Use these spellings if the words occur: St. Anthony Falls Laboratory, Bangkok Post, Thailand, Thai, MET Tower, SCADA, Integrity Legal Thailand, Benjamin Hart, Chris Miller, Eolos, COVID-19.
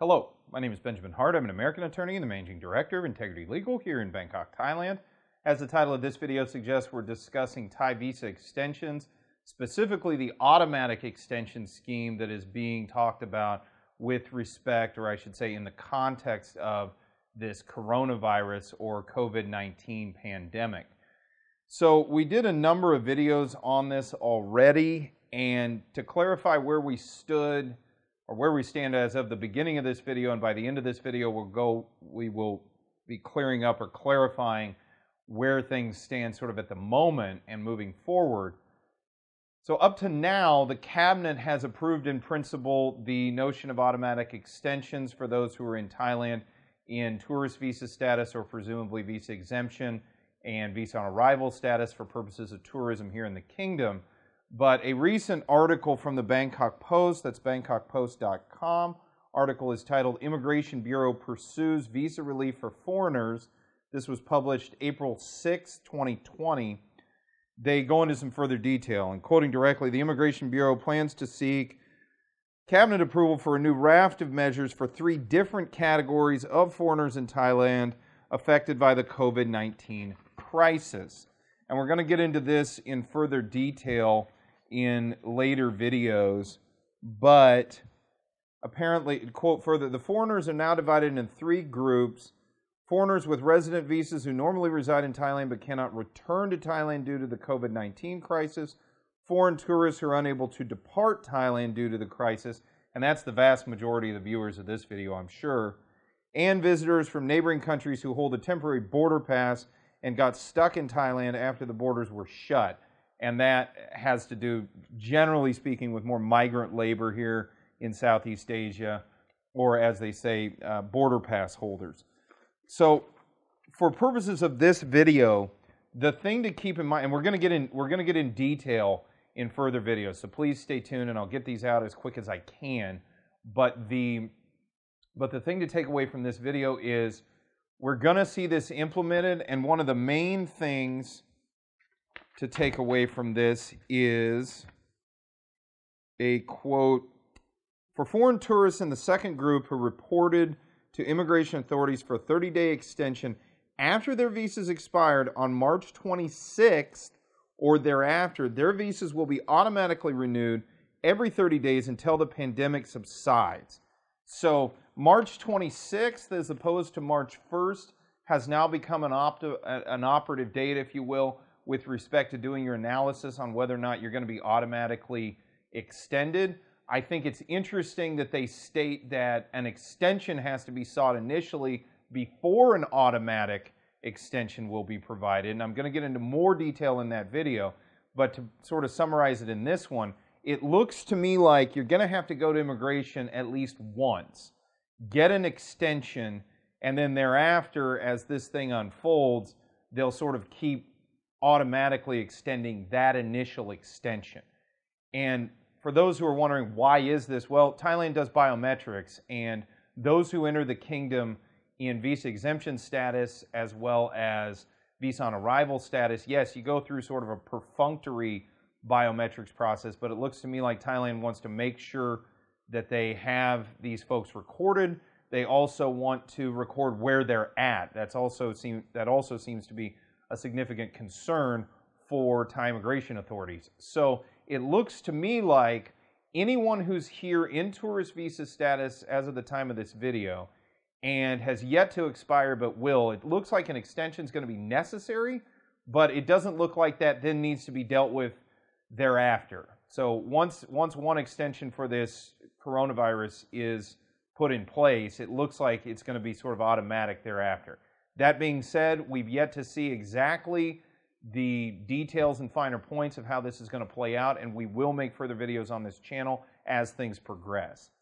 Hello, my name is Benjamin Hart. I'm an American attorney and the Managing Director of Integrity Legal here in Bangkok, Thailand. As the title of this video suggests, we're discussing Thai visa extensions, specifically the automatic extension scheme that is being talked about with respect, or I should say in the context of this coronavirus or COVID-19 pandemic. So we did a number of videos on this already, and to clarify where we stood or where we stand as of the beginning of this video, and by the end of this video we will be clearing up or clarifying where things stand sort of at the moment and moving forward. So up to now, the Cabinet has approved in principle the notion of automatic extensions for those who are in Thailand in tourist visa status or presumably visa exemption and visa on arrival status for purposes of tourism here in the kingdom. But a recent article from the Bangkok Post, that's bangkokpost.com, article is titled "Immigration Bureau Pursues Visa Relief for Foreigners." This was published April 6, 2020. They go into some further detail, and quoting directly, the Immigration Bureau plans to seek Cabinet approval for a new raft of measures for three different categories of foreigners in Thailand affected by the COVID-19 crisis. And we're going to get into this in further detail in later videos, but apparently, quote further, the foreigners are now divided into three groups: foreigners with resident visas who normally reside in Thailand but cannot return to Thailand due to the COVID-19 crisis, foreign tourists who are unable to depart Thailand due to the crisis, and that's the vast majority of the viewers of this video, I'm sure, and visitors from neighboring countries who hold a temporary border pass and got stuck in Thailand after the borders were shut. And that has to do, generally speaking, with more migrant labor here in Southeast Asia, or as they say, border pass holders. So for purposes of this video, the thing to keep in mind, and we're going to get in detail in further videos, so please stay tuned and I'll get these out as quick as I can, but the thing to take away from this video is we're going to see this implemented, and one of the main things to take away from this is a quote, "For foreign tourists in the second group who reported to immigration authorities for a 30-day extension after their visas expired on March 26th or thereafter, their visas will be automatically renewed every 30 days until the pandemic subsides." So March 26th as opposed to March 1st has now become an operative date, if you will, with respect to doing your analysis on whether or not you're going to be automatically extended. I think it's interesting that they state that an extension has to be sought initially before an automatic extension will be provided, and I'm going to get into more detail in that video, but to sort of summarize it in this one, it looks to me like you're going to have to go to immigration at least once, get an extension, and then thereafter, as this thing unfolds, they'll sort of keep automatically extending that initial extension. And for those who are wondering, why is this? Well, Thailand does biometrics, and those who enter the kingdom in visa exemption status as well as visa on arrival status, yes, you go through sort of a perfunctory biometrics process, but it looks to me like Thailand wants to make sure that they have these folks recorded. They also want to record where they're at. That also seems to be a significant concern for Thai immigration authorities. So it looks to me like anyone who's here in tourist visa status as of the time of this video and has yet to expire but will, it looks like an extension is going to be necessary, but it doesn't look like that then needs to be dealt with thereafter. So once one extension for this coronavirus is put in place, it looks like it's going to be sort of automatic thereafter. That being said, we've yet to see exactly the details and finer points of how this is going to play out, and we will make further videos on this channel as things progress.